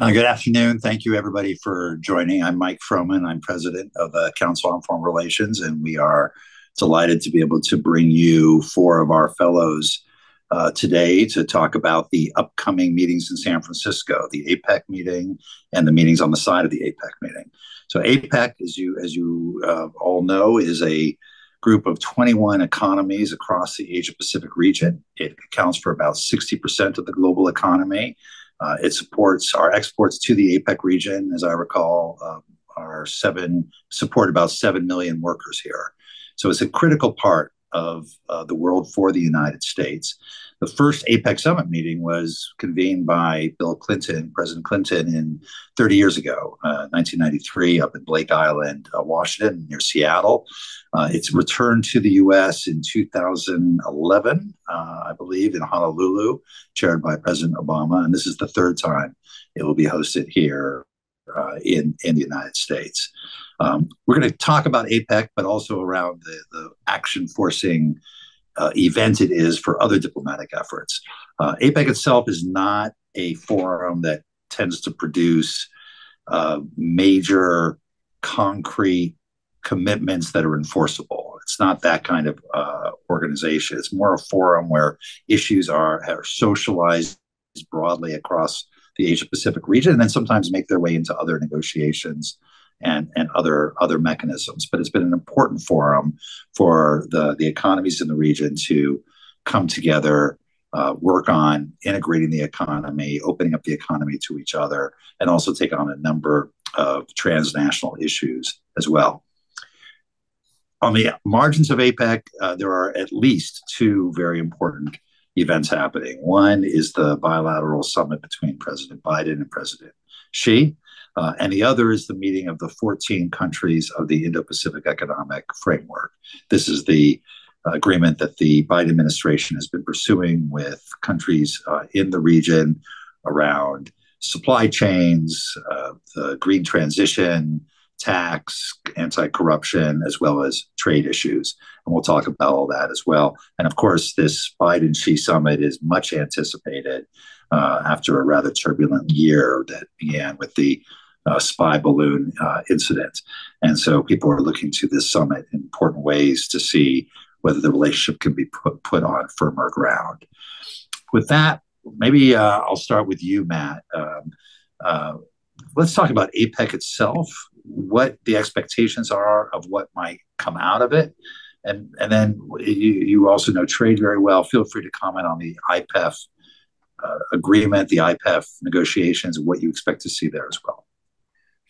Good afternoon. Thank you, everybody, for joining. I'm Mike Froman. I'm president of the Council on Foreign Relations, and we are delighted to be able to bring you four of our fellows today to talk about the upcoming meetings in San Francisco, the APEC meeting and the meetings on the side of the APEC meeting. So APEC, as you all know, is a group of 21 economies across the Asia-Pacific region. It accounts for about 60% of the global economy. It supports our exports to the APEC region. As I recall, support about 7 million workers here. So it's a critical part of the world for the United States. The first APEC summit meeting was convened by Bill Clinton, President Clinton, 30 years ago, 1993, up in Blake Island, Washington, near Seattle. It's returned to the U.S. in 2011, I believe, in Honolulu, chaired by President Obama. And this is the third time it will be hosted here in the United States. We're going to talk about APEC, but also around the action-forcing event it is for other diplomatic efforts. APEC itself is not a forum that tends to produce major concrete commitments that are enforceable. It's not that kind of organization. It's more a forum where issues are socialized broadly across the Asia-Pacific region and then sometimes make their way into other negotiations and other mechanisms. But it's been an important forum for the economies in the region to come together, work on integrating the economy, opening up the economy to each other, and also take on a number of transnational issues as well. On the margins of APEC, there are at least two very important events happening. One is the bilateral summit between President Biden and President Xi. And the other is the meeting of the 14 countries of the Indo-Pacific Economic Framework. This is the agreement that the Biden administration has been pursuing with countries in the region around supply chains, the green transition, tax, anti-corruption, as well as trade issues. And we'll talk about all that as well. And of course, this Biden-Xi summit is much anticipated after a rather turbulent year that began with the spy balloon incident. And so people are looking to this summit in important ways to see whether the relationship can be put on firmer ground. With that, maybe I'll start with you, Matt. Let's talk about APEC itself, what the expectations are of what might come out of it. And then you also know trade very well. Feel free to comment on the IPEF agreement, the IPEF negotiations, and what you expect to see there as well.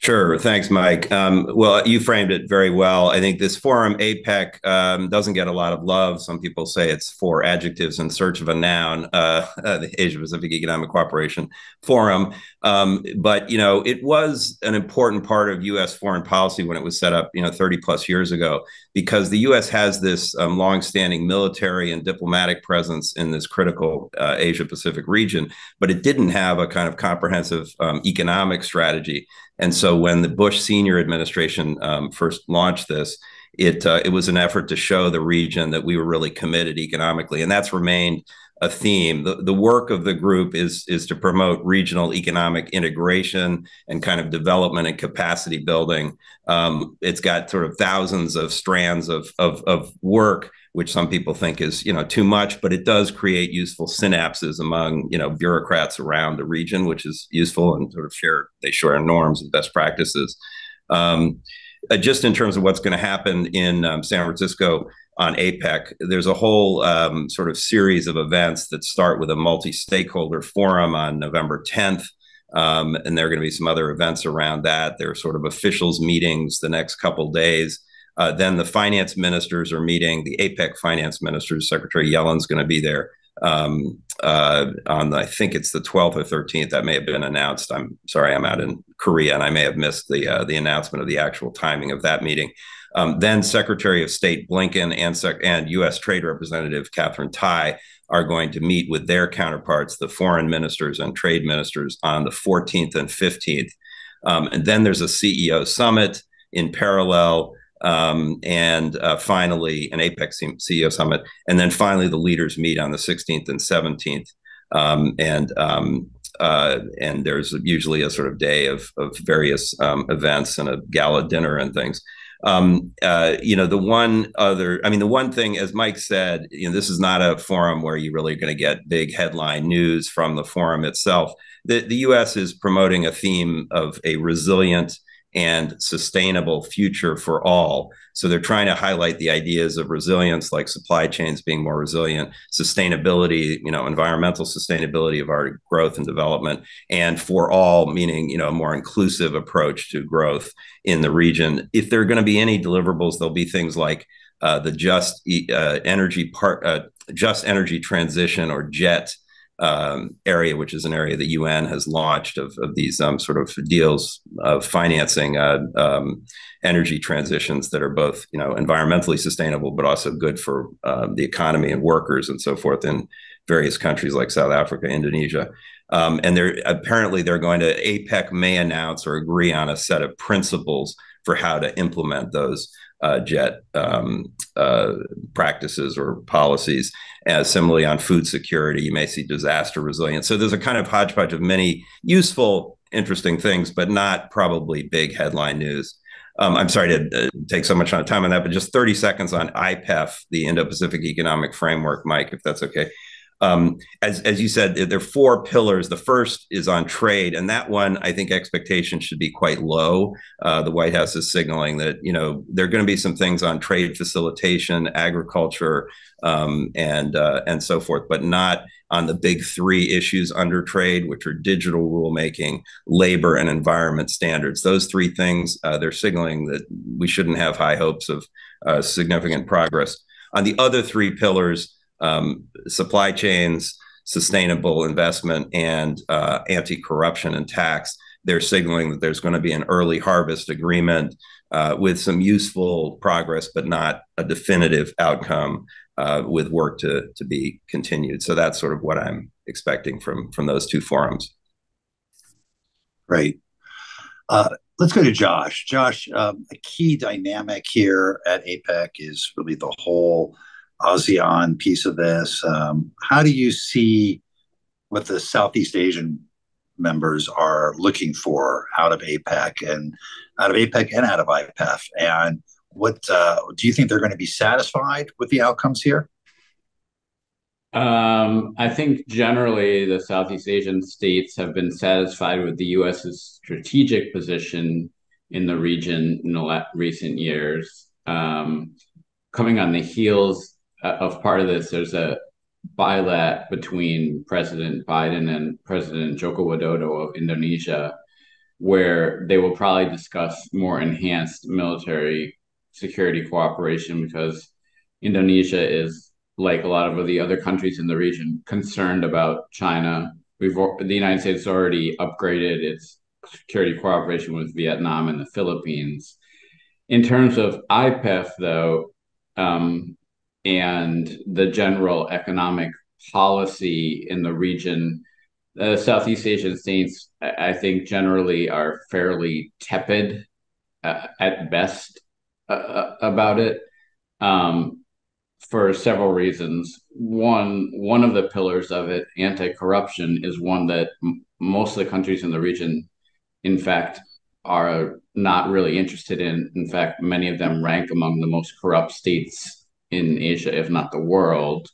Sure. Thanks, Mike. Well, you framed it very well. I think this forum, APEC, doesn't get a lot of love. Some people say it's four adjectives in search of a noun, the Asia-Pacific Economic Cooperation Forum. But, you know, it was an important part of U.S. foreign policy when it was set up, 30 plus years ago, because the U.S. has this longstanding military and diplomatic presence in this critical Asia-Pacific region, but it didn't have a kind of comprehensive economic strategy. And so when the Bush senior administration first launched this, it was an effort to show the region that we were really committed economically. And that's remained a theme. The work of the group is to promote regional economic integration and kind of development and capacity building. It's got sort of thousands of strands of work, which some people think is, too much, but it does create useful synapses among, bureaucrats around the region, which is useful and sort of they share norms and best practices. Just in terms of what's going to happen in San Francisco on APEC, there's a whole sort of series of events that start with a multi-stakeholder forum on November 10th. And there are going to be some other events around that. There are sort of officials meetings the next couple days. Then the finance ministers are meeting, the APEC finance ministers. Secretary Yellen's going to be there on, I think it's the 12th or 13th. That may have been announced. I'm sorry, I'm out in Korea, and I may have missed the announcement of the actual timing of that meeting. Then Secretary of State Blinken and U.S. Trade Representative Katherine Tai are going to meet with their counterparts, the foreign ministers and trade ministers, on the 14th and 15th. And then there's a CEO summit in parallel. And finally, an APEC CEO summit. And then finally, the leaders meet on the 16th and 17th. and there's usually a sort of day of various events and a gala dinner and things. The one thing, as Mike said, this is not a forum where you're really going to get big headline news from the forum itself. The U.S. is promoting a theme of a resilient and sustainable future for all. So they're trying to highlight the ideas of resilience, like supply chains being more resilient, sustainability, environmental sustainability of our growth and development, and for all, meaning, a more inclusive approach to growth in the region. If there are going to be any deliverables, there'll be things like the just energy transition, or JET, area, which is an area the UN has launched of these sort of deals of financing energy transitions that are both environmentally sustainable but also good for the economy and workers and so forth in various countries like South Africa, Indonesia, and they're going to APEC may announce or agree on a set of principles for how to implement those JET practices or policies. Similarly, on food security, you may see disaster resilience. So there's a kind of hodgepodge of many useful, interesting things, but not probably big headline news. I'm sorry to take so much time on that, but just 30 seconds on IPEF, the Indo-Pacific Economic Framework, Mike, if that's okay. As you said, there are four pillars. The first is on trade, and that one, I think expectations should be quite low. The White House is signaling that, there are going to be some things on trade facilitation, agriculture, and so forth, but not on the big three issues under trade, which are digital rulemaking, labor, and environment standards. Those three things, they're signaling that we shouldn't have high hopes of significant progress. On the other three pillars, supply chains, sustainable investment, and anti-corruption and tax, they're signaling that there's going to be an early harvest agreement with some useful progress, but not a definitive outcome, with work to be continued. So that's sort of what I'm expecting from those two forums. Great. Let's go to Josh. Josh, a key dynamic here at APEC is really the whole ASEAN piece of this. How do you see what the Southeast Asian members are looking for out of IPEF? And what do you think they're going to be satisfied with the outcomes here? I think generally the Southeast Asian states have been satisfied with the U.S.'s strategic position in the region in the recent years. Coming on the heels of part of this, there's a bilat between President Biden and President Joko Widodo of Indonesia, where they will probably discuss more enhanced military security cooperation, because Indonesia is, like a lot of the other countries in the region, concerned about China. The United States already upgraded its security cooperation with Vietnam and the Philippines. In terms of IPEF, though, and the general economic policy in the region, the Southeast Asian states, I think, generally are fairly tepid at best about it, for several reasons. One of the pillars of it, anti-corruption, is one that most of the countries in the region, in fact, are not really interested in. In fact, many of them rank among the most corrupt states in Asia, if not the world.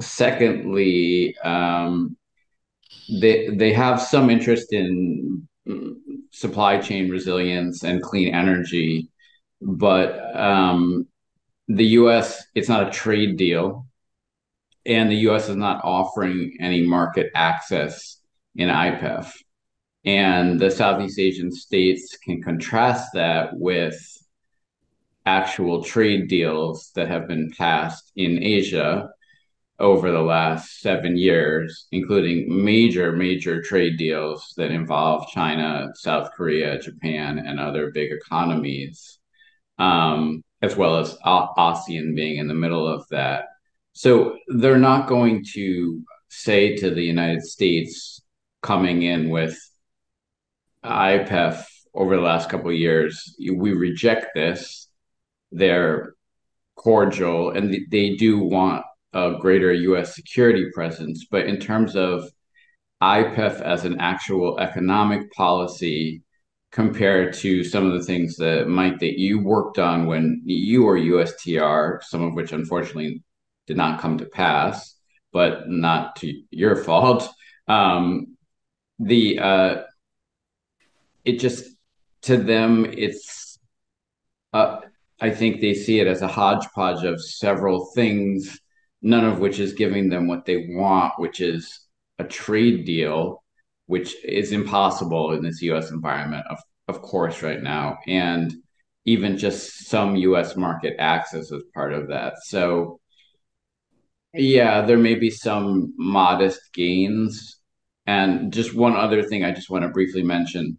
Secondly, they have some interest in supply chain resilience and clean energy, but the U.S., it's not a trade deal, and the U.S. is not offering any market access in IPEF. And the Southeast Asian states can contrast that with actual trade deals that have been passed in Asia over the last 7 years, including major trade deals that involve China, South Korea, Japan, and other big economies, as well as ASEAN being in the middle of that. So they're not going to say to the United States coming in with IPEF over the last couple of years, we reject this. They're cordial, and they do want a greater U.S. security presence. But in terms of IPEF as an actual economic policy compared to some of the things that, Mike, that you worked on when you were USTR, some of which unfortunately did not come to pass, but not to your fault. It just, to them, it's, I think they see it as a hodgepodge of several things, none of which is giving them what they want, which is a trade deal, which is impossible in this U.S. environment, of course, right now, and even just some U.S. market access as part of that. So, yeah, there may be some modest gains. And just one other thing I just want to briefly mention,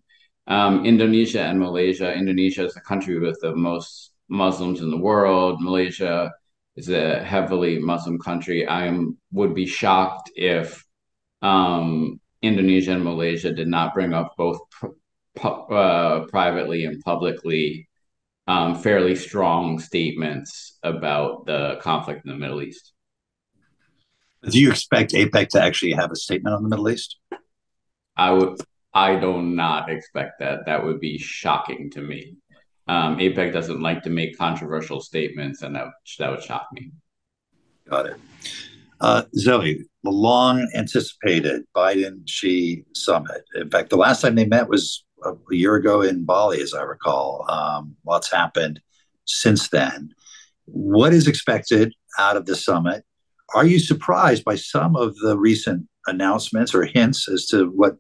Indonesia and Malaysia. Indonesia is the country with the most Muslims in the world. Malaysia is a heavily Muslim country. I would be shocked if Indonesia and Malaysia did not bring up both privately and publicly fairly strong statements about the conflict in the Middle East. Do you expect APEC to actually have a statement on the Middle East? I do not expect that. That would be shocking to me. APEC doesn't like to make controversial statements, and that would shock me. Got it. Zoe, the long-anticipated Biden-Xi summit. In fact, the last time they met was a year ago in Bali, as I recall. Lots happened since then. What is expected out of the summit? Are you surprised by some of the recent announcements or hints as to what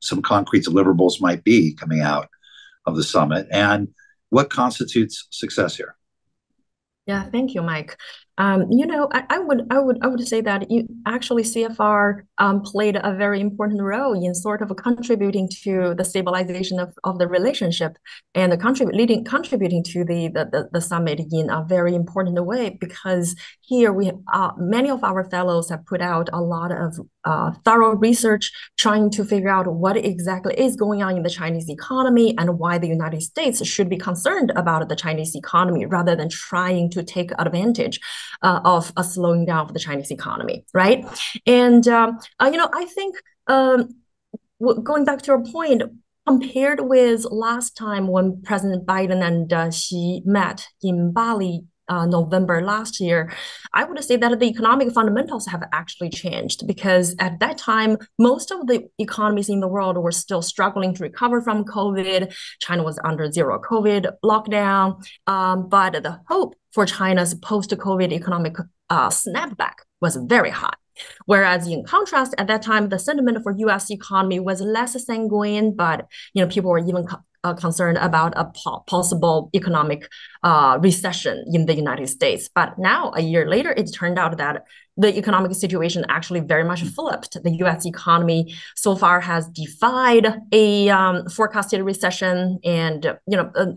some concrete deliverables might be coming out of the summit? And what constitutes success here? Yeah, thank you, Mike. I would say that actually CFR played a very important role in sort of contributing to the stabilization of the relationship and contributing to the summit in a very important way, because here we have, many of our fellows have put out a lot of thorough research trying to figure out what exactly is going on in the Chinese economy and why the United States should be concerned about the Chinese economy rather than trying to take advantage of a slowing down of the Chinese economy, right? And, I think going back to your point, compared with last time when President Biden and Xi met in Bali, November last year, I would say that the economic fundamentals have actually changed, because at that time, most of the economies in the world were still struggling to recover from COVID. China was under zero COVID lockdown, but the hope for China's post-COVID economic snapback was very high. Whereas in contrast, at that time, the sentiment for U.S. economy was less sanguine, but people were even concerned about a possible economic recession in the United States. But now, a year later, it turned out that the economic situation actually very much flipped. The U.S. economy so far has defied a forecasted recession, and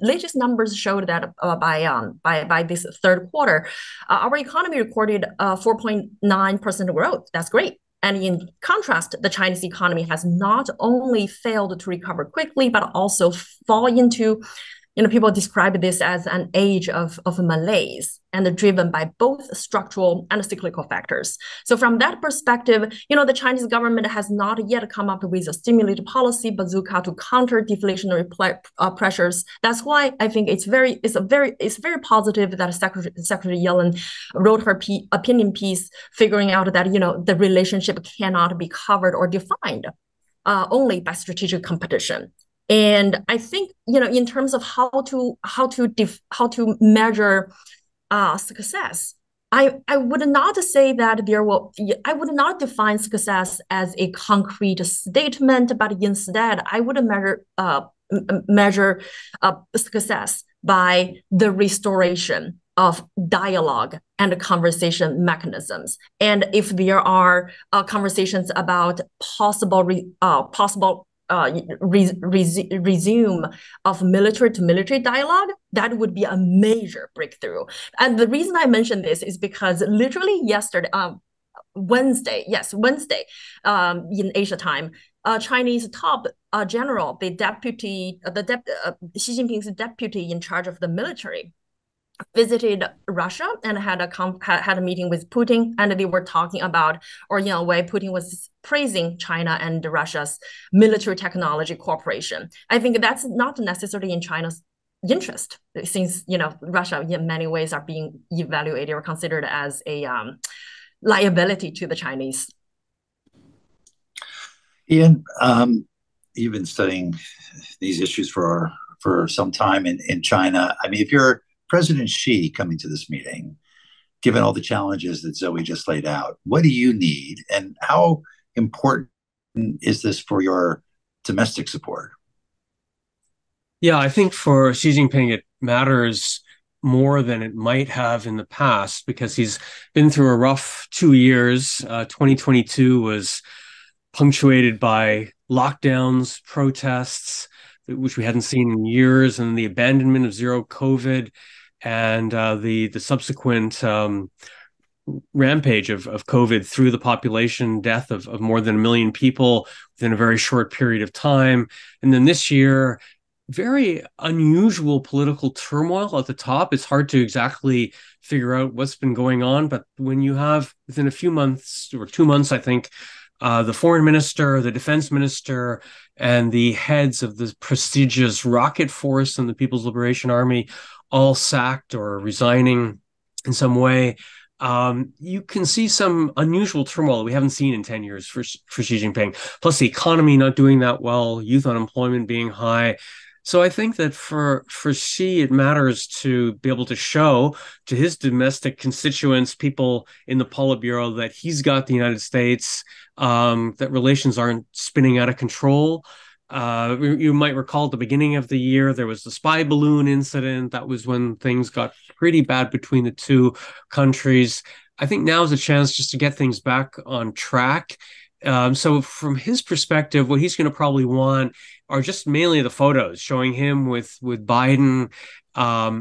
latest numbers showed that by this third quarter, our economy recorded 4.9% growth. That's great. And in contrast, the Chinese economy has not only failed to recover quickly, but also fall into, people describe this as an age of malaise, and driven by both structural and cyclical factors. So from that perspective, the Chinese government has not yet come up with a stimulative policy bazooka to counter deflationary pressures. That's why I think it's very positive that Secretary Yellen wrote her opinion piece, figuring out that the relationship cannot be covered or defined only by strategic competition. And I think in terms of how to measure success, I would not say that I would not define success as a concrete statement, but instead I would measure success by the restoration of dialogue and conversation mechanisms. And if there are conversations about possible resume of military-to-military dialogue, that would be a major breakthrough. And the reason I mention this is because literally Wednesday, in Asia time, Chinese top general, the Xi Jinping's deputy in charge of the military, visited Russia and had a meeting with Putin, and they were talking about, or in a way, Putin was praising China and Russia's military technology cooperation. I think that's not necessarily in China's interest, since Russia in many ways are being evaluated or considered as a liability to the Chinese. Ian, you've been studying these issues for some time in China. I mean, if you're President Xi coming to this meeting, given all the challenges that Zoe just laid out, what do you need, and how important is this for your domestic support? Yeah, I think for Xi Jinping, it matters more than it might have in the past, because he's been through a rough 2 years. 2022 was punctuated by lockdowns, protests, which we hadn't seen in years, and the abandonment of zero COVID, and the subsequent rampage of COVID through the population, death of more than 1 million people within a very short period of time. And then this year, very unusual political turmoil at the top. It's hard to exactly figure out what's been going on, but when you have within a few months, or 2 months, I think, the foreign minister, the defense minister, and the heads of the prestigious Rocket Force and the People's Liberation Army all sacked or resigning in some way, you can see some unusual turmoil that we haven't seen in 10 years for Xi Jinping, plus the economy not doing that well, youth unemployment being high. So I think that for Xi, it matters to be able to show to his domestic constituents, people in the Politburo, that he's got the United States, that relations aren't spinning out of control. You might recall at the beginning of the year, there was the spy balloon incident. That was when things got pretty bad between the two countries. I think now is a chance just to get things back on track. So from his perspective, what he's going to probably want are just mainly the photos showing him with Biden,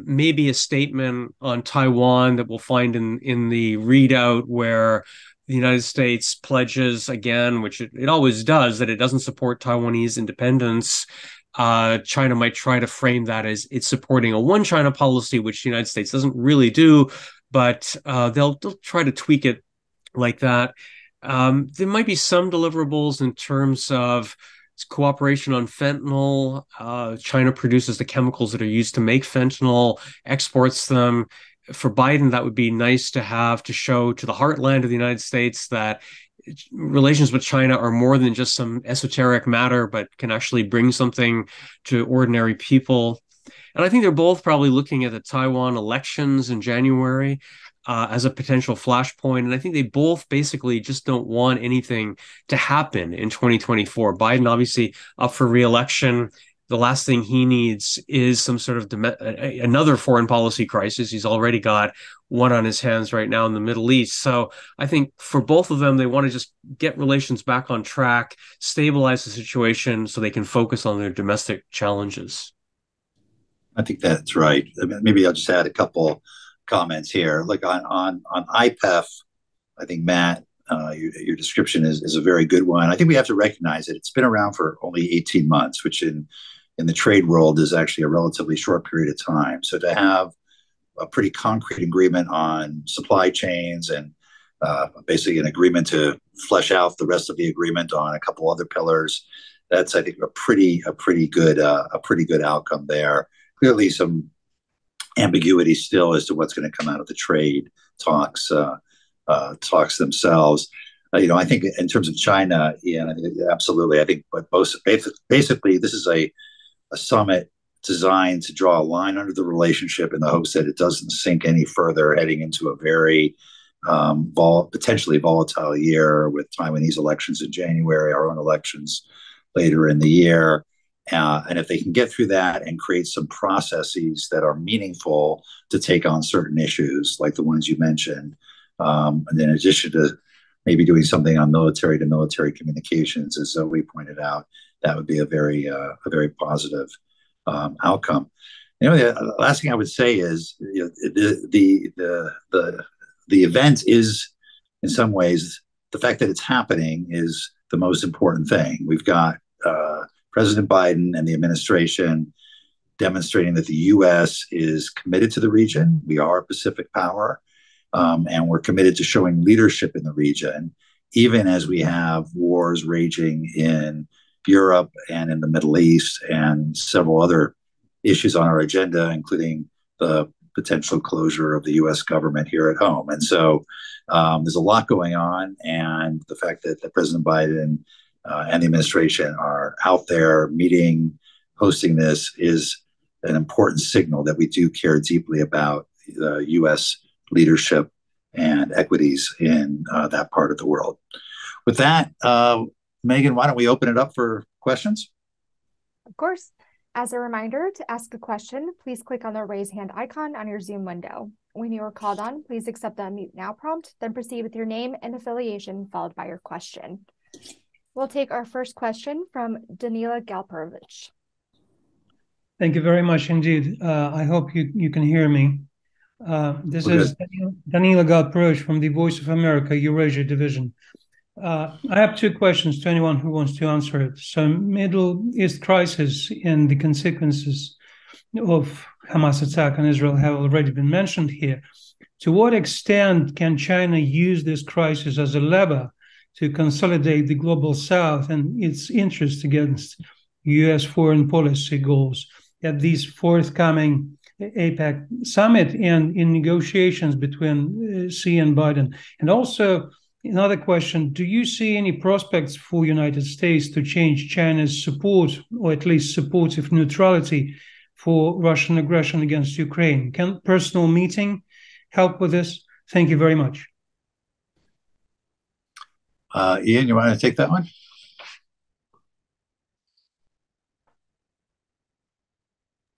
maybe a statement on Taiwan that we'll find in the readout, where the United States pledges again, which it always does, that it doesn't support Taiwanese independence. China might try to frame that as it's supporting a one China policy, which the United States doesn't really do, but they'll try to tweak it like that. There might be some deliverables in terms of cooperation on fentanyl. China produces the chemicals that are used to make fentanyl, exports them. For Biden, that would be nice to have, to show to the heartland of the United States that relations with China are more than just some esoteric matter, but can actually bring something to ordinary people. And I think they're both probably looking at the Taiwan elections in January as a potential flashpoint. And I think they both basically just don't want anything to happen in 2024. Biden, obviously, up for re-election. The last thing he needs is some sort of another foreign policy crisis. He's already got one on his hands right now in the Middle East. So I think for both of them, they want to just get relations back on track, stabilize the situation so they can focus on their domestic challenges. I think that's right. Maybe I'll just add a couple comments here. Like on IPEF, I think, Matt, your description is a very good one. I think we have to recognize that it's been around for only 18 months, which in the trade world is actually a relatively short period of time. So to have a pretty concrete agreement on supply chains, and basically an agreement to flesh out the rest of the agreement on a couple other pillars, that's, I think, a pretty good outcome there. Clearly some ambiguity still as to what's going to come out of the trade talks themselves. I think in terms of China, Ian, absolutely. I think basically this is a summit designed to draw a line under the relationship in the hopes that it doesn't sink any further, heading into a very potentially volatile year with Taiwanese elections in January, our own elections later in the year. And if they can get through that and create some processes that are meaningful to take on certain issues like the ones you mentioned, and then in addition to maybe doing something on military-to-military communications, as Zoe pointed out, that would be a very positive outcome. The last thing I would say is the event is, in some ways, the fact that it's happening is the most important thing. We've got President Biden and the administration demonstrating that the U.S. is committed to the region. We are a Pacific power, and we're committed to showing leadership in the region, even as we have wars raging in Europe and in the Middle East and several other issues on our agenda, including the potential closure of the U.S. government here at home. And so there's a lot going on. And the fact that President Biden and the administration are out there meeting, hosting this is an important signal that we do care deeply about the U.S. leadership and equities in that part of the world. With that, Megan, why don't we open it up for questions? Of course. As a reminder, to ask a question, please click on the raise hand icon on your Zoom window. When you are called on, please accept the unmute now prompt, then proceed with your name and affiliation followed by your question. We'll take our first question from Danila Galperovich. Thank you very much indeed. I hope you can hear me. This is Danila Galperovich from the Voice of America Eurasia Division. I have two questions to anyone who wants to answer it. So, Middle East crisis and the consequences of Hamas attack on Israel have already been mentioned here. To what extent can China use this crisis as a lever to consolidate the global South and its interests against U.S. foreign policy goals at this forthcoming APEC summit and in negotiations between Xi and Biden? And also, another question, do you see any prospects for United States to change China's support, or at least supportive neutrality, for Russian aggression against Ukraine? Can personal meeting help with this? Thank you very much. Ian, you want to take that one?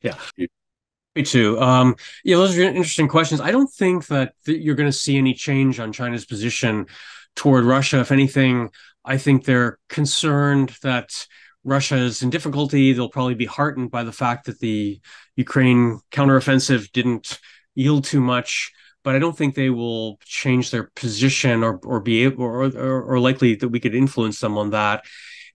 Yeah. Me too. Yeah, those are interesting questions. I don't think that you're going to see any change on China's position toward Russia. If anything, I think they're concerned that Russia is in difficulty. They'll probably be heartened by the fact that the Ukraine counteroffensive didn't yield too much. But I don't think they will change their position or be able or likely that we could influence them on that.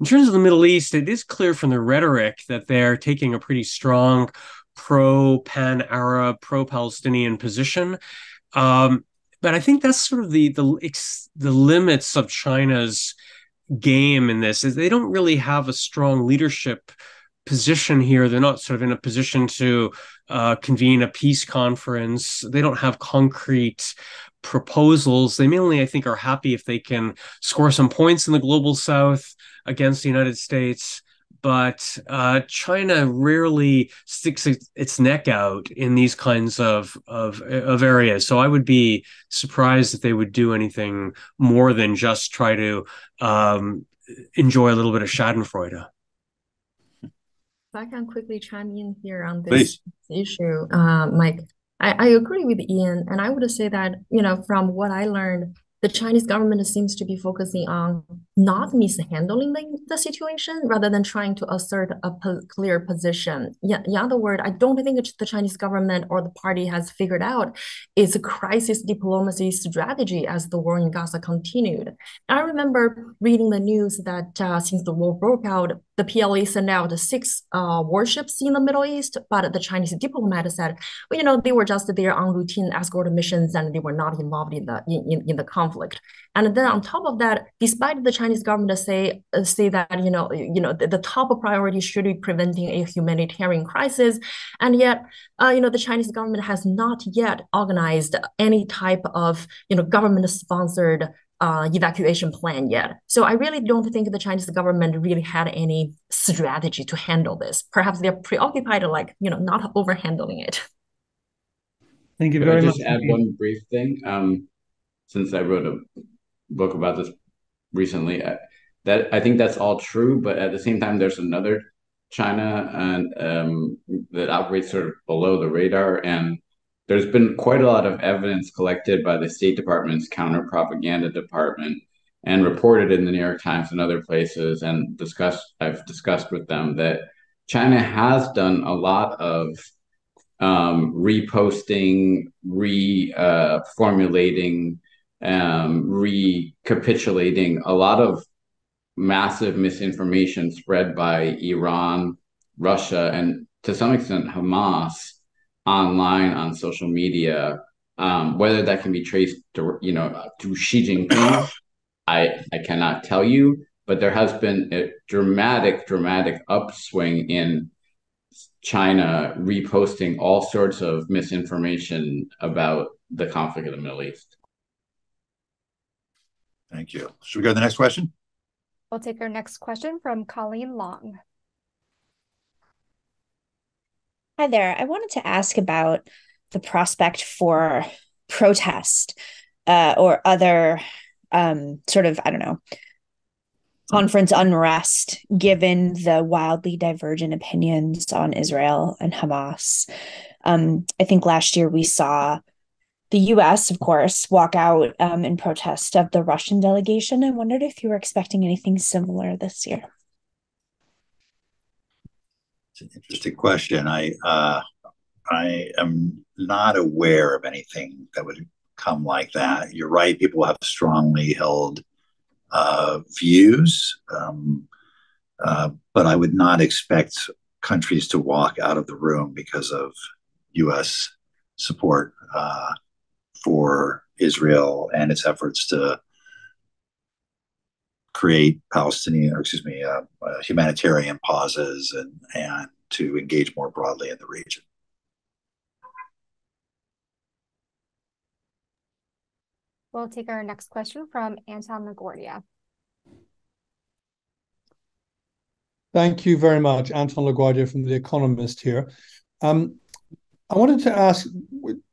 In terms of the Middle East, it is clear from the rhetoric that they're taking a pretty strong pro-pan-Arab, pro-Palestinian position. But I think that's sort of the limits of China's game in this, is they don't really have a strong leadership position here. They're not sort of in a position to convene a peace conference. They don't have concrete proposals. They mainly, I think, are happy if they can score some points in the global South against the United States. But China rarely sticks its neck out in these kinds of areas. So I would be surprised if they would do anything more than just try to enjoy a little bit of schadenfreude. If I can quickly chime in here on this issue, Mike, I agree with Ian. And I would say that, you know, from what I learned, the Chinese government seems to be focusing on not mishandling the situation rather than trying to assert a clear position. Yeah, in other words, I don't think the Chinese government or the party has figured out its crisis diplomacy strategy as the war in Gaza continued. I remember reading the news that since the war broke out, the PLA sent out 6 warships in the Middle East, but the Chinese diplomat said, well, you know, they were just there on routine escort missions and they were not involved in the conflict. And then on top of that, despite the Chinese government say that, you know, the top priority should be preventing a humanitarian crisis, and yet, you know, the Chinese government has not yet organized any type of, you know, government-sponsored evacuation plan yet. So I really don't think the Chinese government really had any strategy to handle this. Perhaps they're preoccupied, like, you know, not overhandling it. Thank you very much. Could I just add one brief thing? Since I wrote a book about this recently, I think that's all true. But at the same time, there's another China and that operates sort of below the radar. And there's been quite a lot of evidence collected by the State Department's counter-propaganda department and reported in the New York Times and other places, and I've discussed with them that China has done a lot of reposting, reformulating, recapitulating a lot of massive misinformation spread by Iran, Russia, and to some extent, Hamas online on social media, whether that can be traced to, you know, to Xi Jinping, I cannot tell you, but there has been a dramatic upswing in China reposting all sorts of misinformation about the conflict in the Middle East. Thank you. Should we go to the next question? We'll take our next question from Colleen Long. Hi there. I wanted to ask about the prospect for protest or other sort of, I don't know, conference unrest, given the wildly divergent opinions on Israel and Hamas. I think last year we saw the U.S., of course, walk out in protest of the Russian delegation. I wondered if you were expecting anything similar this year. It's an interesting question. I am not aware of anything that would come like that. You're right. People have strongly held views, but I would not expect countries to walk out of the room because of U.S. support for Israel and its efforts to create humanitarian pauses and to engage more broadly in the region. We'll take our next question from Anton LaGuardia. Thank you very much. Anton LaGuardia from The Economist here. I wanted to ask,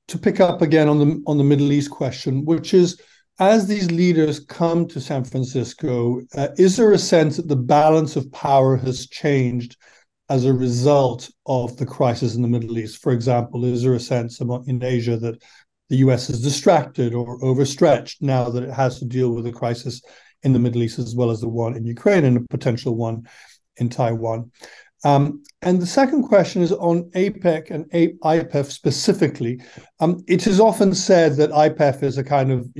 to pick up again on the Middle East question, which is, as these leaders come to San Francisco, is there a sense that the balance of power has changed as a result of the crisis in the Middle East? For example, is there a sense in Asia that the U.S. is distracted or overstretched now that it has to deal with a crisis in the Middle East as well as the one in Ukraine and a potential one in Taiwan? And the second question is on APEC and IPEF specifically. It is often said that IPEF is a kind of,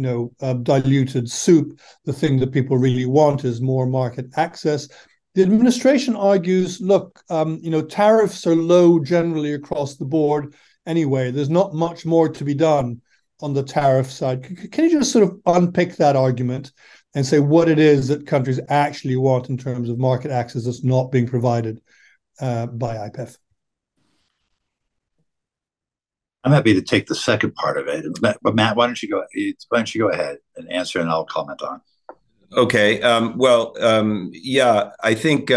diluted soup. The thing that people really want is more market access. The administration argues, look, tariffs are low generally across the board. Anyway, there's not much more to be done on the tariff side. Can you just sort of unpick that argument and say what it is that countries actually want in terms of market access that's not being provided by IPEF? I'm happy to take the second part of it, but Matt, why don't you go ahead and answer, and I'll comment on. Okay. Yeah, I think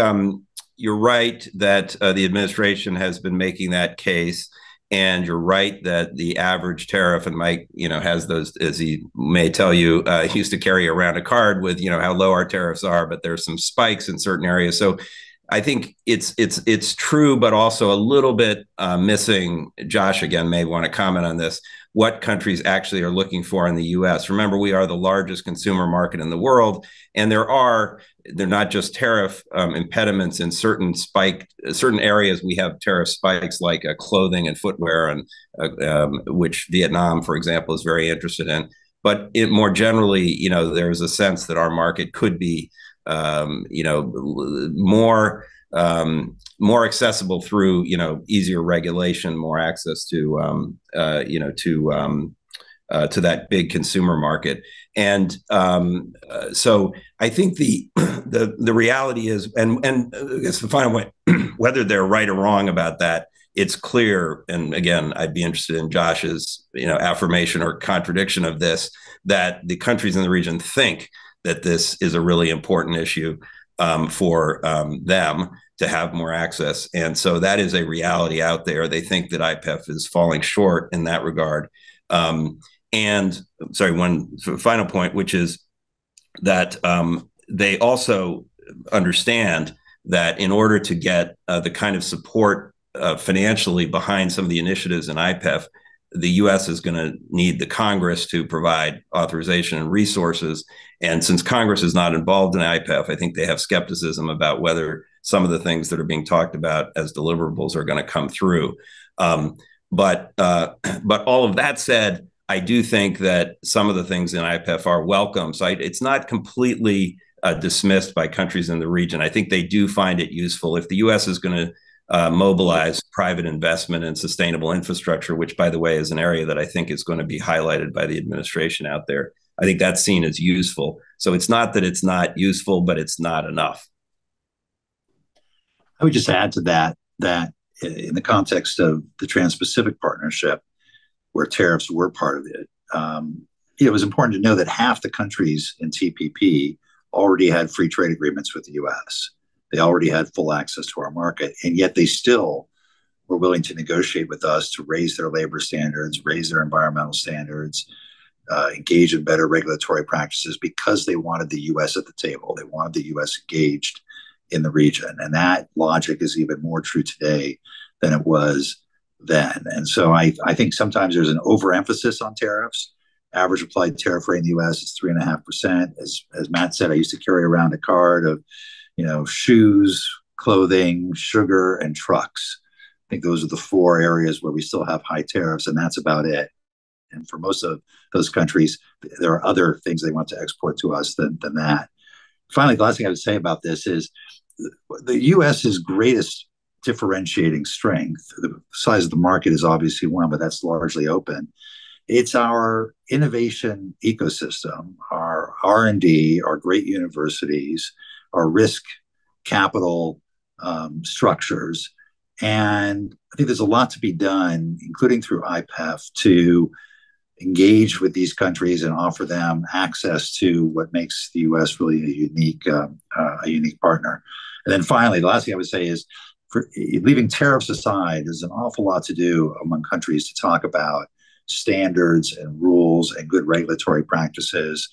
you're right that the administration has been making that case. And you're right that the average tariff, and Mike, has those, as he may tell you, used to carry around a card with, how low our tariffs are, but there's some spikes in certain areas. So I think it's true, but also a little bit missing. Josh, again, may want to comment on this, what countries actually are looking for in the U.S. Remember, we are the largest consumer market in the world, and they're not just tariff impediments in certain areas. We have tariff spikes like clothing and footwear, and which Vietnam, for example, is very interested in. But more generally, there's a sense that our market could be more accessible through, easier regulation, more access to that big consumer market. And so I think the reality is, and I guess the final point, whether they're right or wrong about that, it's clear. And again, I'd be interested in Josh's, affirmation or contradiction of this, that the countries in the region think that this is a really important issue for them to have more access. And so that is a reality out there. They think that IPEF is falling short in that regard. And sorry, one final point, which is that they also understand that in order to get the kind of support financially behind some of the initiatives in IPEF, the U.S. is going to need the Congress to provide authorization and resources. And since Congress is not involved in IPEF, I think they have skepticism about whether some of the things that are being talked about as deliverables are going to come through. But all of that said, I do think that some of the things in IPEF are welcome. So it's not completely dismissed by countries in the region. I think they do find it useful if the U.S. is going to mobilize private investment in sustainable infrastructure, which, by the way, is an area that I think is going to be highlighted by the administration out there. I think that's seen as useful. So it's not that it's not useful, but it's not enough. I would just add to that, that in the context of the Trans-Pacific Partnership, where tariffs were part of it, it was important to know that half the countries in TPP already had free trade agreements with the U.S. They already had full access to our market, and yet they still were willing to negotiate with us to raise their labor standards, raise their environmental standards, engage in better regulatory practices because they wanted the U.S. at the table. They wanted the U.S. engaged in the region. And that logic is even more true today than it was then. And so I think sometimes there's an overemphasis on tariffs. Average applied tariff rate in the U.S. is 3.5%. As Matt said, I used to carry around a card of, you know, shoes, clothing, sugar, and trucks. I think those are the four areas where we still have high tariffs, and that's about it. And for most of those countries, there are other things they want to export to us than that. Finally, the last thing I would say about this is the U.S.'s greatest differentiating strength, the size of the market is obviously one, but that's largely open. It's our innovation ecosystem, our R&D, our great universities, our risk capital structures. And I think there's a lot to be done, including through IPEF, to engage with these countries and offer them access to what makes the U.S. really a unique partner. And then finally, the last thing I would say is, leaving tariffs aside, there's an awful lot to do among countries to talk about standards and rules and good regulatory practices,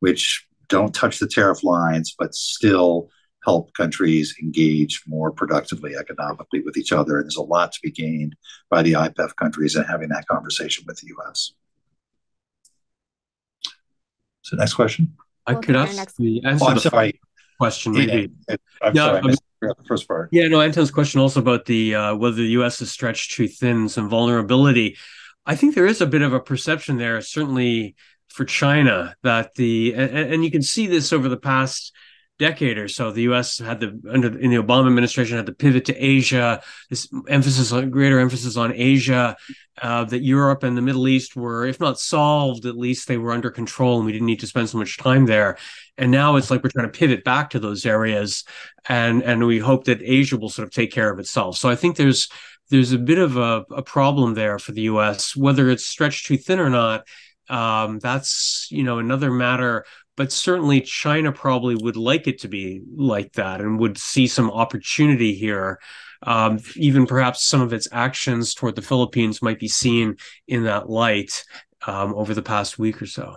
which don't touch the tariff lines, but still help countries engage more productively economically with each other. And there's a lot to be gained by the IPEF countries and having that conversation with the U.S. So next question. I could ask the question. Maybe. First part. Yeah, no, Anton's question also about the whether the U.S. is stretched too thin, some vulnerability. I think there is a bit of a perception there, certainly for China, that and you can see this over the past decade or so. The U.S. had in the Obama administration had the pivot to Asia, this greater emphasis on Asia, that Europe and the Middle East were, if not solved, at least they were under control and we didn't need to spend so much time there. And now it's like we're trying to pivot back to those areas, and we hope that Asia will sort of take care of itself. So I think there's a bit of a problem there for the U.S. Whether it's stretched too thin or not, that's, you know, another matter. But certainly China probably would like it to be like that and would see some opportunity here. Even perhaps some of its actions toward the Philippines might be seen in that light over the past week or so.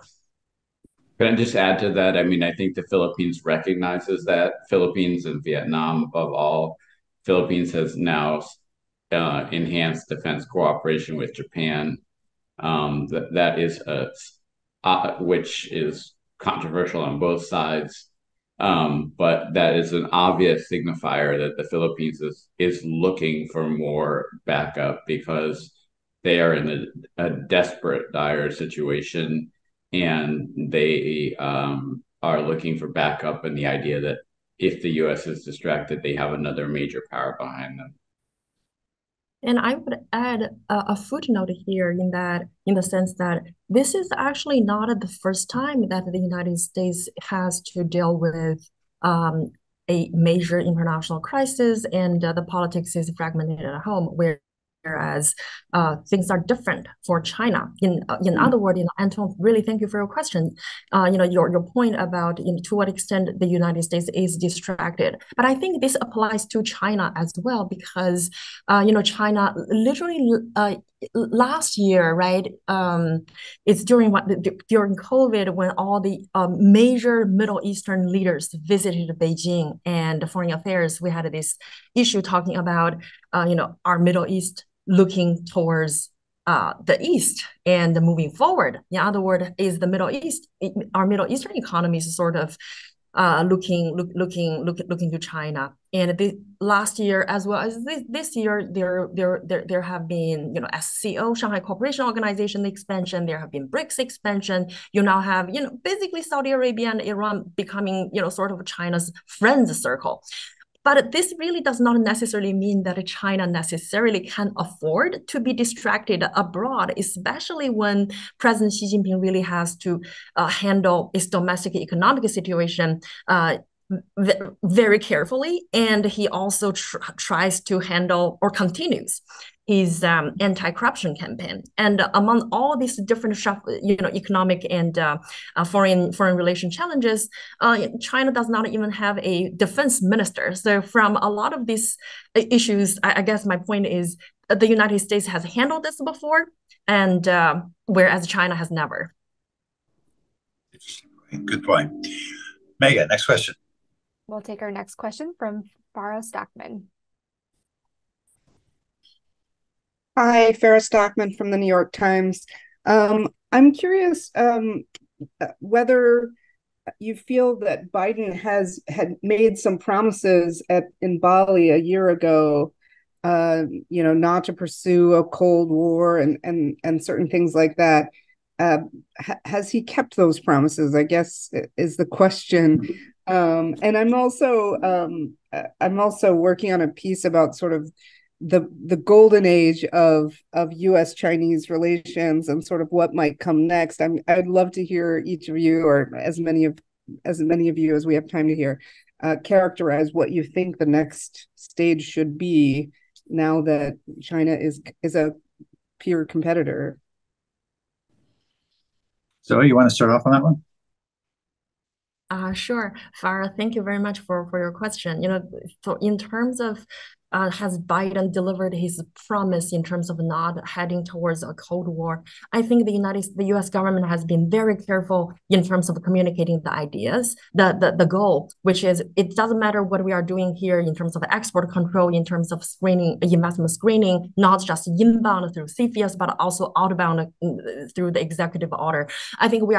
Can I just add to that? I mean, I think the Philippines recognizes that. Philippines and Vietnam above all. Philippines has now enhanced defense cooperation with Japan. Which is controversial on both sides, but that is an obvious signifier that the Philippines is looking for more backup because they are in a desperate, dire situation, and they are looking for backup, and the idea that if the U.S. is distracted, they have another major power behind them. And I would add a footnote here in the sense that this is actually not the first time that the United States has to deal with a major international crisis, and the politics is fragmented at home, whereas things are different for China. In other words, you know, Anton, really thank you for your question. You know, your point about, you know, to what extent the United States is distracted, but I think this applies to China as well because you know, China literally last year, right? It's during COVID when all the major Middle Eastern leaders visited Beijing and foreign affairs. We had this issue talking about you know, our Middle East looking towards the East and moving forward. In other words, is the Middle East, our Middle Eastern economy is sort of looking to China. And last year, as well as this year, there have been, you know, SCO, Shanghai Cooperation Organization expansion. There have been BRICS expansion. You now have, you know, basically Saudi Arabia and Iran becoming, you know, sort of China's friends circle. But this really does not necessarily mean that China necessarily can afford to be distracted abroad, especially when President Xi Jinping really has to handle its domestic economic situation very carefully. And he also tries to handle or continues his anti-corruption campaign. And among all these different, economic and foreign relation challenges, China does not even have a defense minister. So from a lot of these issues, I guess my point is the United States has handled this before, and whereas China has never. Good point. Megan, next question. We'll take our next question from Farah Stockman. Hi, Farah Stockman from the New York Times. I'm curious whether you feel that Biden had made some promises in Bali a year ago, not to pursue a Cold War and certain things like that. Has he kept those promises, I guess, is the question. And I'm also working on a piece about sort of the golden age of U.S.-Chinese relations and sort of what might come next. I'd love to hear each of you, or as many of you as we have time to hear, characterize what you think the next stage should be now that China is a peer competitor. Zoe, you want to start off on that one? Sure, Farah. Thank you very much for your question. So in terms of has Biden delivered his promise in terms of not heading towards a Cold War? I think the U.S. government has been very careful in terms of communicating the ideas, the goal, which is it doesn't matter what we are doing here in terms of export control, in terms of investment screening, not just inbound through CFIUS, but also outbound through the executive order. I think the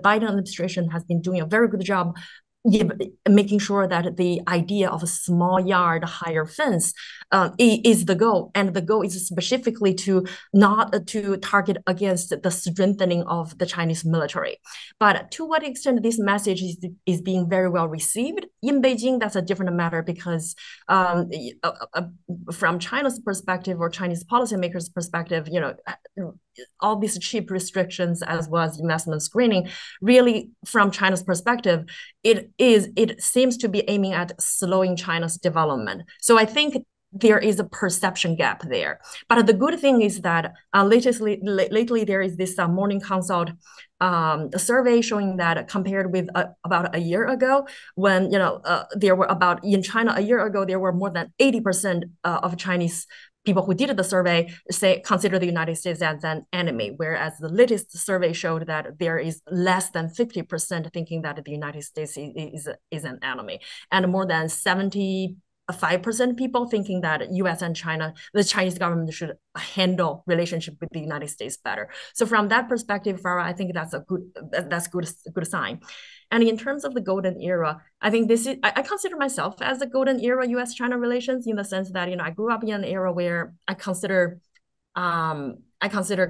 Biden administration has been doing a very good job making sure that the idea of a small yard, higher fence is the goal. And the goal is specifically to not to target against the strengthening of the Chinese military. But to what extent this message is being very well received in Beijing, that's a different matter, because from China's perspective or Chinese policymakers' perspective, all these cheap restrictions as well as investment screening, really from China's perspective, it seems to be aiming at slowing China's development. So I think there is a perception gap there. But the good thing is that lately there is this morning consult survey showing that compared with about a year ago, when in China a year ago there were more than 80% of Chinese people who did the survey consider the United States as an enemy, whereas the latest survey showed that there is less than 50% thinking that the United States is an enemy, and more than 75% people thinking that U.S. and China, the Chinese government should handle relationship with the United States better. So from that perspective, Farah, I think that's a good sign. And in terms of the golden era, I think I consider myself as the golden era U.S.-China relations, in the sense that I grew up in an era where I consider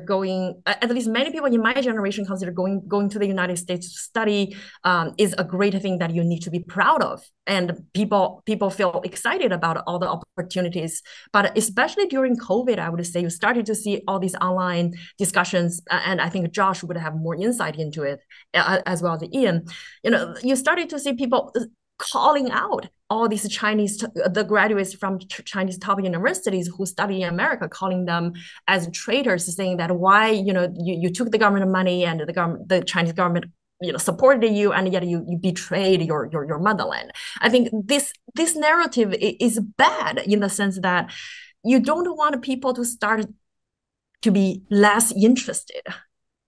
going, at least many people in my generation consider going to the United States to study is a great thing that you need to be proud of. And people feel excited about all the opportunities. But especially during COVID, I would say you started to see all these online discussions. And I think Josh would have more insight into it, as well as Ian. You started to see people calling out all these the graduates from Chinese top universities who study in America, calling them as traitors, saying that why you took the government money and the Chinese government supported you, and yet you betrayed your motherland. I think this narrative is bad in the sense that you don't want people to start to be less interested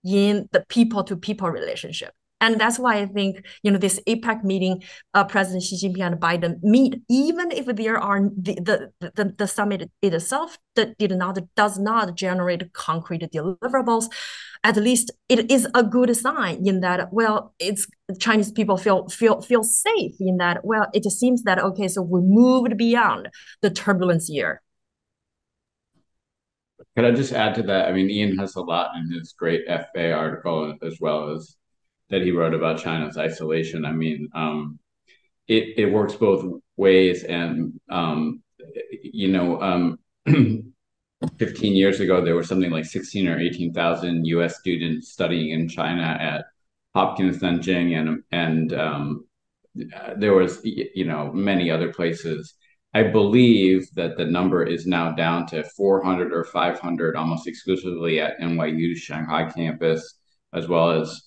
in the people-to-people relationship. And that's why I think, this APEC meeting, President Xi Jinping and Biden meet, even if there are the summit itself that does not generate concrete deliverables, at least it is a good sign in that, well, it's Chinese people feel safe in that, well, it seems that, okay, so we moved beyond the turbulence year. Could I just add to that? I mean, Ian has a lot in his great FA article, as well as that he wrote about China's isolation. I mean, it works both ways. And, 15 years ago, there were something like 16 or 18,000 U.S. students studying in China at Hopkins, Nanjing, and there was, many other places. I believe that the number is now down to 400 or 500 almost exclusively at NYU's Shanghai campus, as well as,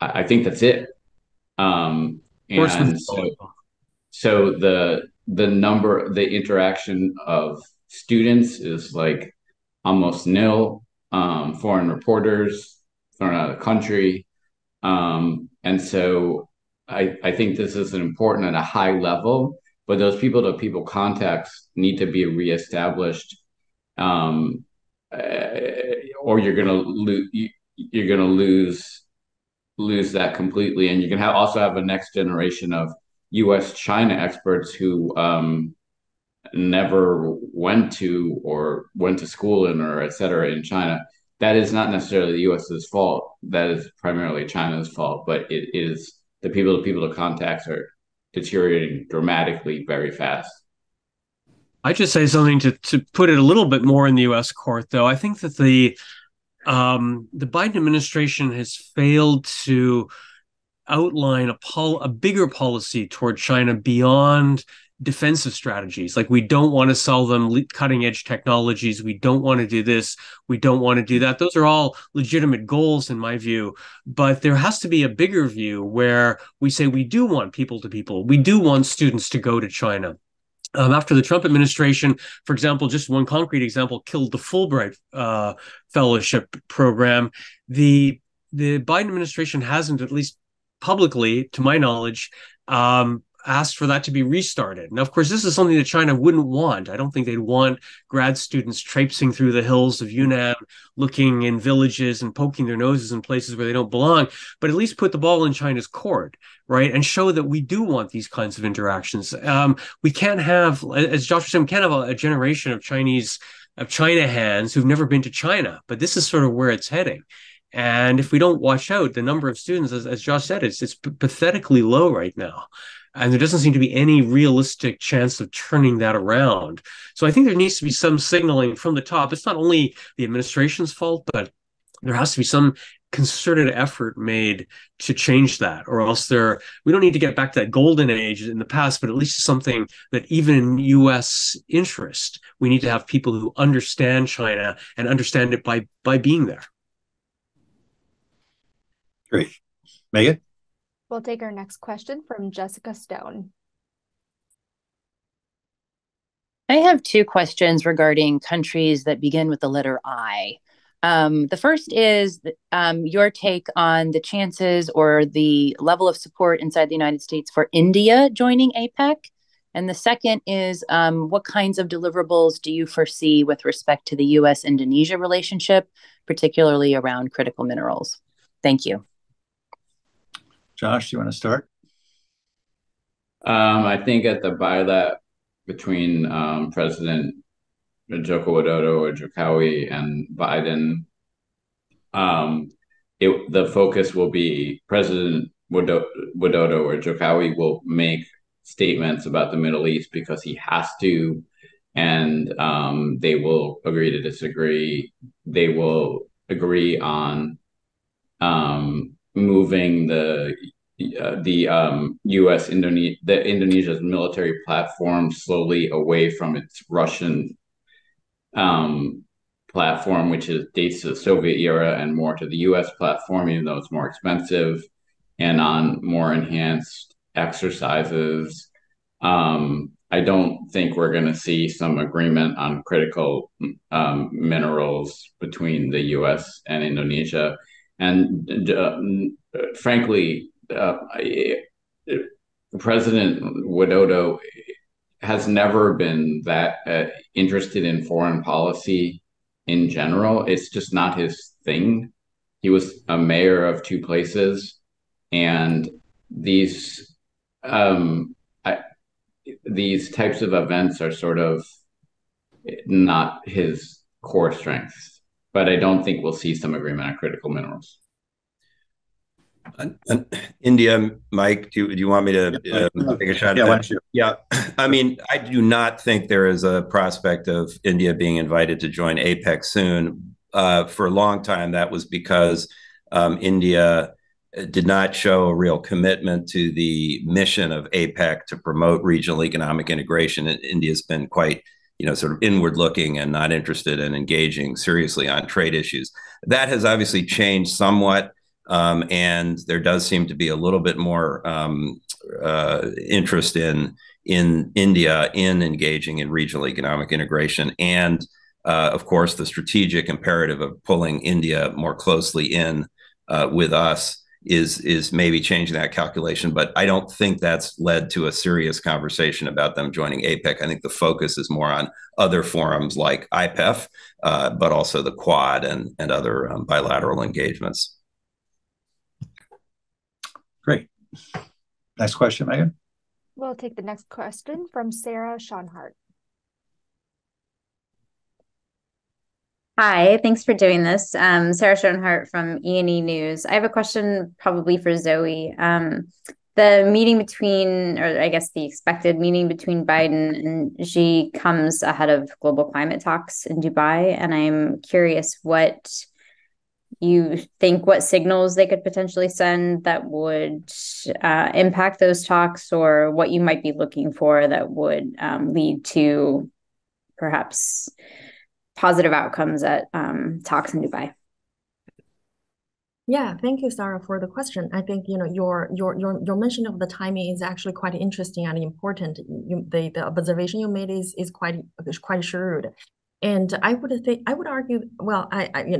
I think that's it. And so the number, the interaction of students is like almost nil, foreign reporters thrown out of the country. And so I think this is important at a high level, but those people-to-people contacts need to be reestablished, or you're going to lose that completely. And you can also have a next generation of U.S.-China experts who never went to or went to school in or et cetera in China. That is not necessarily the U.S.'s fault. That is primarily China's fault, but it is the people-to-people contacts are deteriorating dramatically very fast. I just say something to put it a little bit more in the U.S. court, though. I think that the Biden administration has failed to outline a bigger policy toward China beyond defensive strategies. Like, we don't want to sell them cutting edge technologies. We don't want to do this. We don't want to do that. Those are all legitimate goals in my view, but there has to be a bigger view where we say we do want people to people. We do want students to go to China. After the Trump administration, for example, just one concrete example, killed the Fulbright fellowship program. The Biden administration hasn't, at least publicly, to my knowledge, asked for that to be restarted. Now, of course, this is something that China wouldn't want. I don't think they'd want grad students traipsing through the hills of Yunnan, looking in villages and poking their noses in places where they don't belong, but at least put the ball in China's court, right? And show that we do want these kinds of interactions. We can't have, as Josh was saying, we can't have a generation of China hands who've never been to China, but this is sort of where it's heading. And if we don't watch out, the number of students, as Josh said, it's pathetically low right now. And there doesn't seem to be any realistic chance of turning that around. So I think there needs to be some signaling from the top. It's not only the administration's fault, but there has to be some concerted effort made to change that, or else we don't need to get back to that golden age in the past, but at least something that even in U.S. interest, we need to have people who understand China and understand it by being there. Great. Megan? We'll take our next question from Jessica Stone. I have two questions regarding countries that begin with the letter I. The first is your take on the chances or the level of support inside the United States for India joining APEC. And the second is what kinds of deliverables do you foresee with respect to the U.S.-Indonesia relationship, particularly around critical minerals? Thank you. Josh, do you want to start? I think at the bilat between President Joko Widodo or Jokowi and Biden, the focus will be President Widodo or Jokowi will make statements about the Middle East because he has to, and they will agree to disagree. They will agree on moving Indonesia's military platform slowly away from its Russian platform, which dates to the Soviet era, and more to the U.S. platform, even though it's more expensive, and on more enhanced exercises. I don't think we're going to see some agreement on critical minerals between the U.S. and Indonesia. And frankly, President Widodo has never been that interested in foreign policy in general. It's just not his thing. He was a mayor of two places, and these types of events are sort of not his core strengths. But I don't think we'll see some agreement on critical minerals. India, Mike, do you want me to take a shot at that? Yeah, I mean, I do not think there is a prospect of India being invited to join APEC soon. For a long time, that was because India did not show a real commitment to the mission of APEC to promote regional economic integration. And India's been quite, sort of inward-looking and not interested in engaging seriously on trade issues. That has obviously changed somewhat. And there does seem to be a little bit more interest in India in engaging in regional economic integration. And, of course, the strategic imperative of pulling India more closely in with us is maybe changing that calculation. But I don't think that's led to a serious conversation about them joining APEC. I think the focus is more on other forums like IPEF, but also the Quad and other bilateral engagements. Great. Next question, Megan. We'll take the next question from Sarah Schoenhart. Hi, thanks for doing this. Sarah Schoenhart from E&E News. I have a question probably for Zoe. The meeting between, or I guess the expected meeting between Biden and Xi comes ahead of global climate talks in Dubai. And I'm curious what you think what signals they could potentially send that would impact those talks, or what you might be looking for that would lead to perhaps positive outcomes at talks in Dubai. Yeah, thank you, Sarah, for the question. I think your mention of the timing is actually quite interesting and important. The observation you made is quite shrewd. And I would argue, well,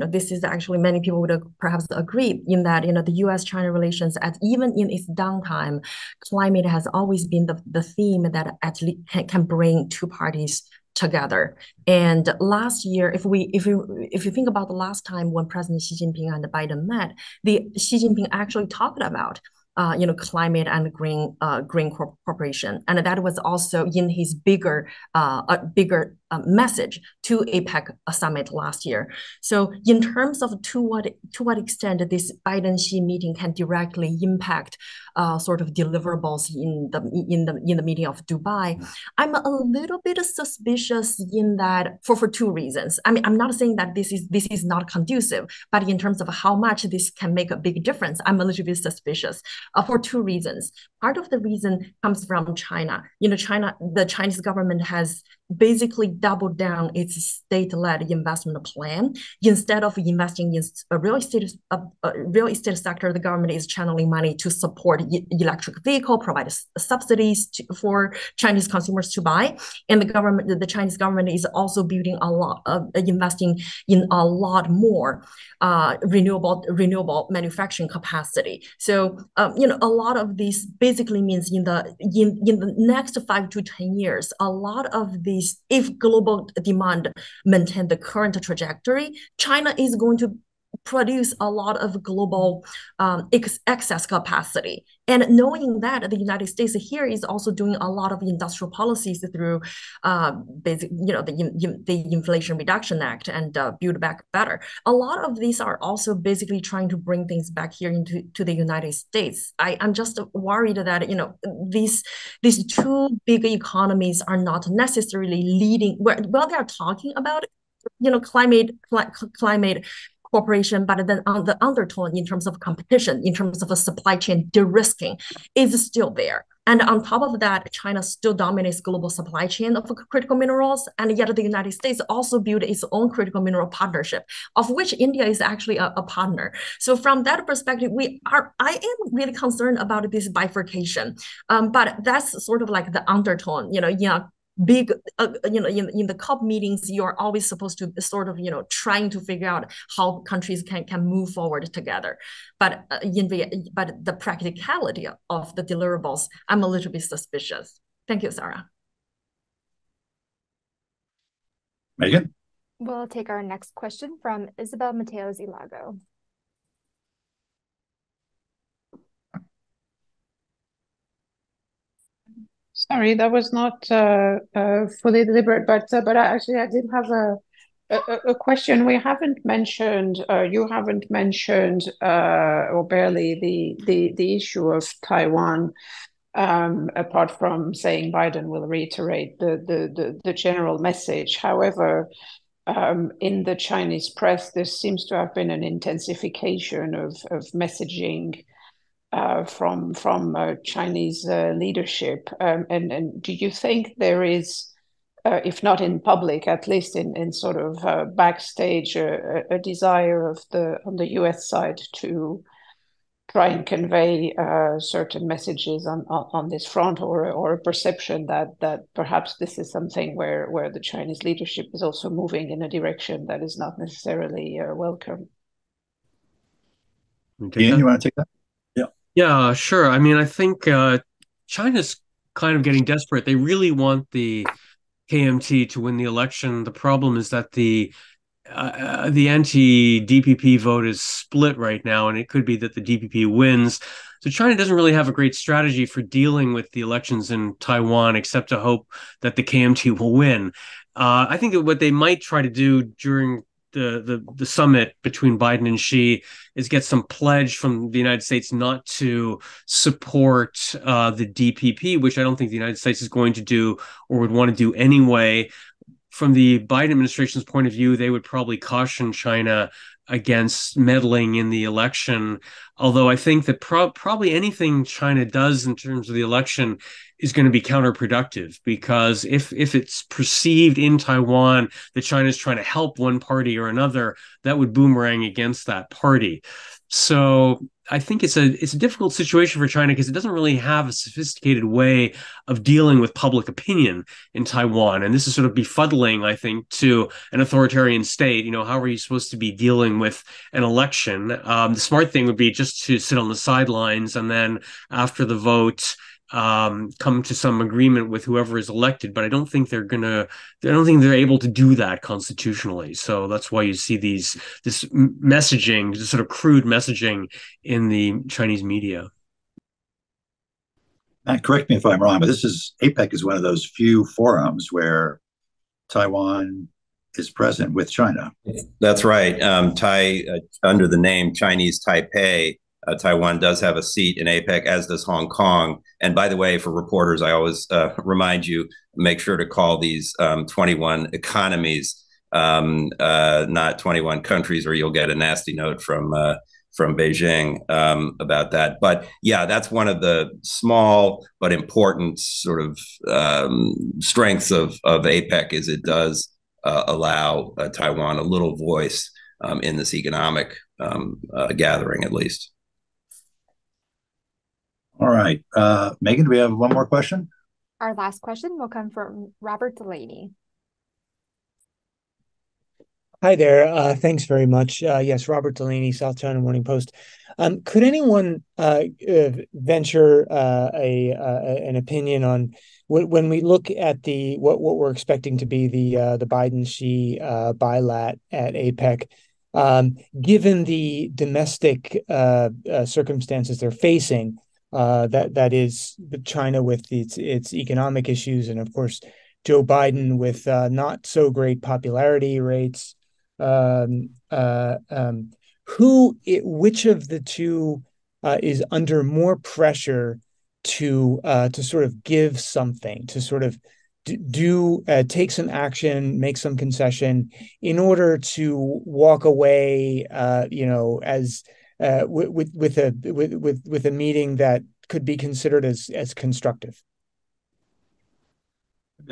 this is actually many people would perhaps agree in that, the U.S.-China relations, even in its downtime, climate has always been the theme that actually can bring two parties together. And last year, if you think about the last time when President Xi Jinping and Biden met, Xi Jinping actually talked about climate and green cooperation, and that was also in his bigger message to APEC summit last year. So, in terms of to what extent this Biden-Xi meeting can directly impact sort of deliverables in the meeting of Dubai, I'm a little bit suspicious in that for two reasons. I mean, I'm not saying that this is not conducive, but in terms of how much this can make a big difference, I'm a little bit suspicious. For two reasons. Part of the reason comes from China. The Chinese government has basically doubled down its state-led investment plan. Instead of investing in a real estate sector, the government is channeling money to support electric vehicle, provide subsidies for Chinese consumers to buy. And the Chinese government is also building a lot of investing in a lot more renewable manufacturing capacity. So a lot of this basically means in the next 5 to 10 years, a lot of the if global demand maintain the current trajectory, China is going to produce a lot of global excess capacity. And knowing that the United States here is also doing a lot of industrial policies through the Inflation Reduction Act and Build Back Better. A lot of these are also basically trying to bring things back here to the United States. I'm just worried that these two big economies are not necessarily leading. Well, they are talking about climate cooperation, but then on the undertone in terms of competition, in terms of a supply chain de-risking is still there. And on top of that, China still dominates global supply chain of critical minerals, and yet the United States also built its own critical mineral partnership, of which India is actually a partner. So from that perspective, I am really concerned about this bifurcation, but that's sort of like the undertone, in the COP meetings, you're always supposed to sort of, trying to figure out how countries can move forward together. But but the practicality of the deliverables, I'm a little bit suspicious. Thank you, Sarah. Megan? We'll take our next question from Isabel Mateos Ilago. Sorry, that was not fully deliberate, but I did have A question we haven't mentioned, you haven't mentioned, or barely, the issue of Taiwan, apart from saying Biden will reiterate the general message. However, in the Chinese press, there seems to have been an intensification of messaging from Chinese leadership. And do you think there is, if not in public, at least in sort of backstage, a desire of on the U.S. side to try and convey certain messages on this front, or a perception that perhaps this is something where the Chinese leadership is also moving in a direction that is not necessarily welcome? Okay. Ian, you want to take that? Yeah, sure. I mean, I think China's kind of getting desperate. They really want the KMT to win the election. The problem is that the anti-DPP vote is split right now, and it could be that the DPP wins. So China doesn't really have a great strategy for dealing with the elections in Taiwan, except to hope that the KMT will win. I think that what they might try to do during the summit between Biden and Xi is get some pledge from the United States not to support the DPP, which I don't think the United States is going to do or would want to do anyway. From the Biden administration's point of view, they would probably caution China against meddling in the election, although I think that probably anything China does in terms of the election is going to be counterproductive, because if it's perceived in Taiwan that China is trying to help one party or another, that would boomerang against that party. So I think it's a difficult situation for China, because it doesn't really have a sophisticated way of dealing with public opinion in Taiwan. And this is sort of befuddling, I think, to an authoritarian state. You know, how are you supposed to be dealing with an election? The smart thing would be just to sit on the sidelines, and then after the vote, come to some agreement with whoever is elected. But I don't think they're able to do that constitutionally. So that's why you see this messaging, this sort of crude messaging in the Chinese media. Matt, correct me if I'm wrong, but APEC is one of those few forums where Taiwan is present with China. That's right. Under the name Chinese Taipei, Taiwan does have a seat in APEC, as does Hong Kong. And by the way, for reporters, I always remind you, make sure to call these 21 economies, not 21 countries, or you'll get a nasty note from Beijing about that. But yeah, that's one of the small but important sort of strengths of APEC, is it does allow Taiwan a little voice in this economic gathering, at least. All right. Megan, do we have one more question? Our last question will come from Robert Delaney. Hi there. Thanks very much. Yes, Robert Delaney, South China Morning Post. Could anyone venture an opinion on, when we look at what we're expecting to be the Biden-Xi bilat at APEC, given the domestic circumstances they're facing, that is China with its economic issues, and of course Joe Biden with not so great popularity rates. Which of the two is under more pressure to sort of give something, to sort of take some action, make some concession in order to walk away, as with a meeting that could be considered as constructive?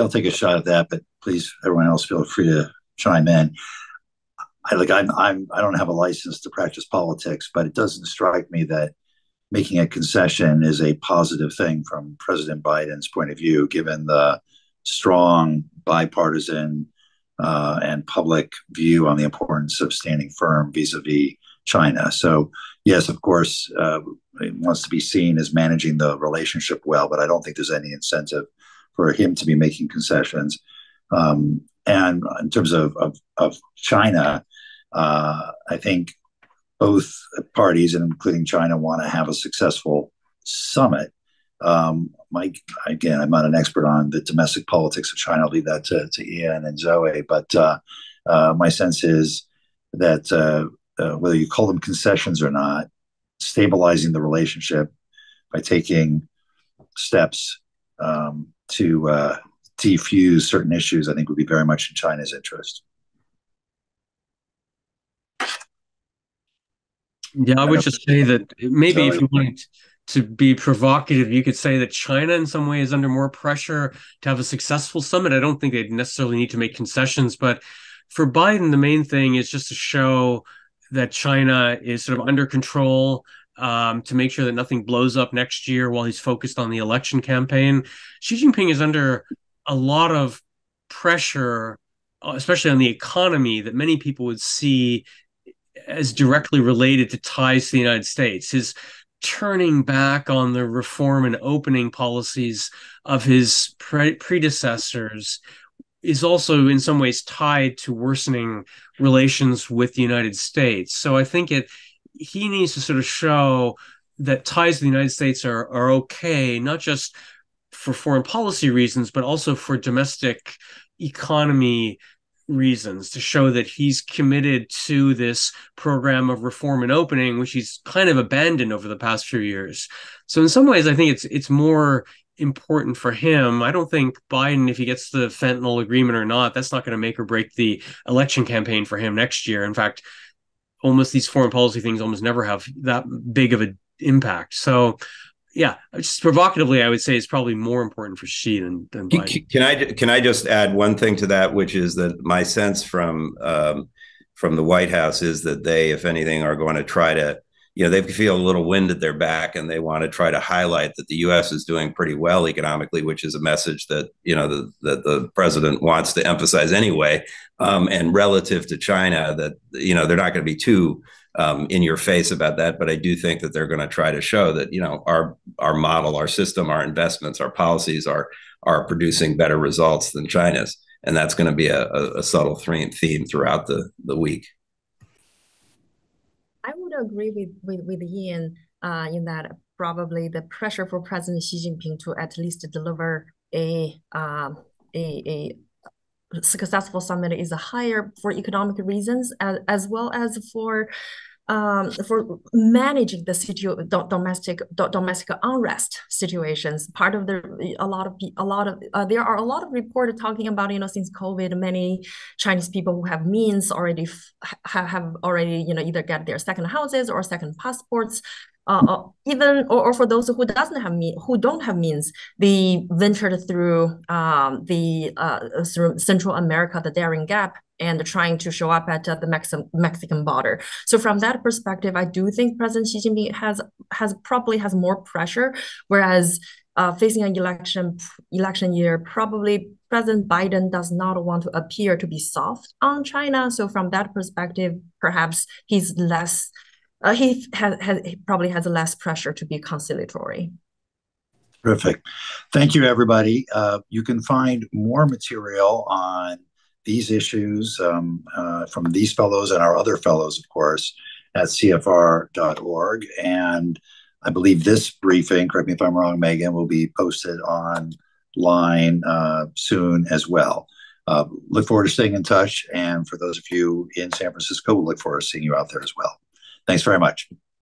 I'll take a shot at that, but please, everyone else, feel free to chime in. I don't have a license to practice politics, but it doesn't strike me that making a concession is a positive thing from President Biden's point of view, given the strong bipartisan and public view on the importance of standing firm vis-a-vis China. So yes, of course, it wants to be seen as managing the relationship well, but I don't think there's any incentive for him to be making concessions. And in terms of China, I think both parties, and including China, want to have a successful summit. Again, I'm not an expert on the domestic politics of China. I'll leave that to Ian and Zoe. But My sense is that whether you call them concessions or not, stabilizing the relationship by taking steps to defuse certain issues, I think, would be very much in China's interest. Yeah, I would just say that maybe if you wanted to be provocative, you could say that China in some way is under more pressure to have a successful summit. I don't think they'd necessarily need to make concessions, but for Biden, the main thing is just to show that China is sort of under control, to make sure that nothing blows up next year while he's focused on the election campaign. Xi Jinping is under a lot of pressure, especially on the economy, that many people would see as directly related to ties to the United States. His turning back on the reform and opening policies of his predecessors is also in some ways tied to worsening relations with the United States. So I think he needs to sort of show that ties to the United States are okay, not just for foreign policy reasons, but also for domestic economy reasons, to show that he's committed to this program of reform and opening, which he's kind of abandoned over the past few years. So in some ways, I think it's more important for him. I don't think Biden, if he gets the fentanyl agreement or not, that's not going to make or break the election campaign for him next year. In fact, almost these foreign policy things almost never have that big of an impact. So yeah, just provocatively, I would say it's probably more important for Xi than Biden. Can I just add one thing to that, which is that my sense from the White House is that they, if anything, are going to try to, they feel a little wind at their back, and they want to try to highlight that the U.S. is doing pretty well economically, which is a message that, that the president wants to emphasize anyway. And relative to China, that, they're not going to be too in your face about that. But I do think that they're going to try to show that, our model, our system, our investments, our policies are producing better results than China's. And that's going to be a subtle theme throughout the week. I would agree with Ian in that probably the pressure for President Xi Jinping to at least deliver a successful summit is higher for economic reasons as well as for managing the domestic unrest situations. Part of there are a lot of reports talking about, since COVID, many Chinese people who have means already have already either get their second houses or second passports. Even for those who don't have means, they ventured through through Central America, the Darien Gap, and trying to show up at the Mexican border. So from that perspective, I do think President Xi Jinping probably has more pressure, whereas facing an election year, probably President Biden does not want to appear to be soft on China. So from that perspective, perhaps he's less. He probably has less pressure to be conciliatory. Terrific. Thank you, everybody. You can find more material on these issues from these fellows and our other fellows, of course, at cfr.org. And I believe this briefing, correct me if I'm wrong, Megan, will be posted online soon as well. Look forward to staying in touch. And for those of you in San Francisco, we'll look forward to seeing you out there as well. Thanks very much.